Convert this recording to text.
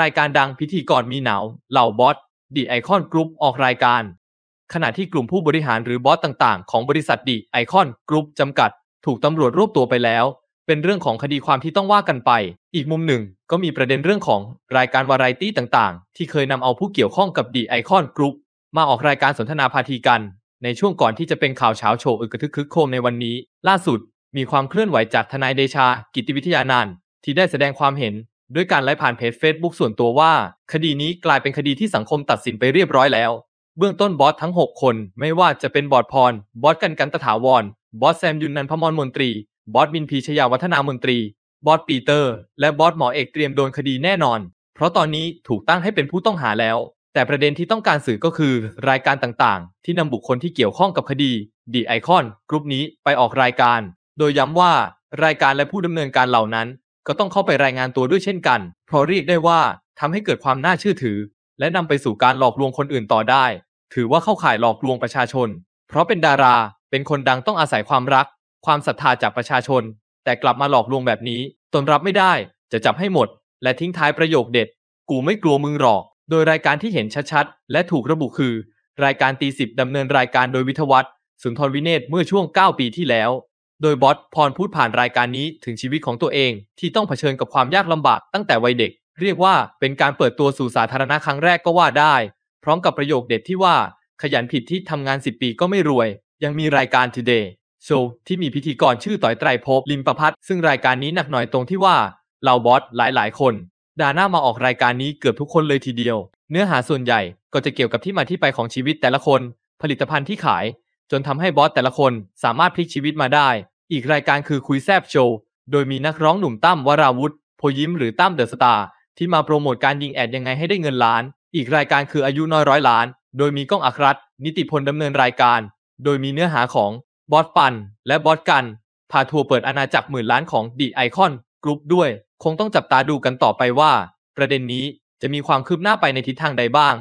รายการดังพิธีกรมีหนาวเหล่าบอสดิไอคอนกรุ๊ปออกรายการขณะที่กลุ่มผู้บริหารหรือบอสต่างๆของบริษัทดิไอคอนกรุ๊ปจำกัดถูกตำรวจรวบตัวไปแล้วเป็นเรื่องของคดีความที่ต้องว่ากันไปอีกมุมหนึ่งก็มีประเด็นเรื่องของรายการวาไรตี้ต่างๆที่เคยนำเอาผู้เกี่ยวข้องกับดิไอคอนกรุ๊ปมาออกรายการสนทนาพาทีกันในช่วงก่อนที่จะเป็นข่าวเช้าโชว์อึกกระทึกครึกโครมในวันนี้ล่าสุดมีความเคลื่อนไหวจากทนายเดชากิติวิทยานนท์ที่ได้แสดงความเห็นด้วยการไลฟ์ผ่านเพจ Facebook ส่วนตัวว่าคดีนี้กลายเป็นคดีที่สังคมตัดสินไปเรียบร้อยแล้วเบื้องต้นบอสทั้ง6คนไม่ว่าจะเป็นบอสพรบอสกันต์ถาวรบอสแซมยุนนันพมรมนตรีบอสบินพีชยาวัฒนามนตรีบอสปีเตอร์และบอสหมอเอกเตรียมโดนคดีแน่นอนเพราะตอนนี้ถูกตั้งให้เป็นผู้ต้องหาแล้วแต่ประเด็นที่ต้องการสื่อก็คือรายการต่างๆที่นำบุคคลที่เกี่ยวข้องกับคดีดิไอคอนกรุ๊ปนี้ไปออกรายการโดยย้ำว่ารายการและผู้ดำเนินการเหล่านั้นก็ต้องเข้าไปรายงานตัวด้วยเช่นกันเพราะเรียกได้ว่าทำให้เกิดความน่าเชื่อถือและนำไปสู่การหลอกลวงคนอื่นต่อได้ถือว่าเข้าข่ายหลอกลวงประชาชนเพราะเป็นดาราเป็นคนดังต้องอาศัยความรักความศรัทธาจากประชาชนแต่กลับมาหลอกลวงแบบนี้ตนรับไม่ได้จะจับให้หมดและทิ้งท้ายประโยคเด็ดกูไม่กลัวมึงหรอกโดยรายการที่เห็นชัดๆและถูกระบุคือรายการตีสิบดำเนินรายการโดยวิทยวัฒน์สุนทรวิเนศเมื่อช่วง9ปีที่แล้วโดยบอสพรพูดผ่านรายการนี้ถึงชีวิตของตัวเองที่ต้องเผชิญกับความยากลำบากตั้งแต่วัยเด็กเรียกว่าเป็นการเปิดตัวสู่สาธารณะครั้งแรกก็ว่าได้พร้อมกับประโยคเด็ดที่ว่าขยันผิดที่ทำงาน10ปีก็ไม่รวยยังมีรายการ Today Show ที่มีพิธีกรชื่อต่อยไตรภพลิมประภัสซึ่งรายการนี้หนักหน่อยตรงที่ว่าเหล่าบอสหลายๆคนดาหน้ามาออกรายการนี้เกือบทุกคนเลยทีเดียวเนื้อหาส่วนใหญ่ก็จะเกี่ยวกับที่มาที่ไปของชีวิตแต่ละคนผลิตภัณฑ์ที่ขายจนทำให้บอสแต่ละคนสามารถพลิกชีวิตมาได้อีกรายการคือคุยแซบโชว์โดยมีนักร้องหนุ่มตั้มวราวุธโพยิ้มหรือตั้มเดอะสตาร์ที่มาโปรโมทการยิงแอดยังไงให้ได้เงินล้านอีกรายการคืออายุน้อยร้อยล้านโดยมีก้องอัครรัตน์นิติพลดำเนินรายการโดยมีเนื้อหาของบอสปันและบอสกันพาทัวร์เปิดอาณาจักรหมื่นล้านของดิไอคอนกรุ๊ปด้วยคงต้องจับตาดูกันต่อไปว่าประเด็นนี้จะมีความคืบหน้าไปในทิศทางใดบ้าง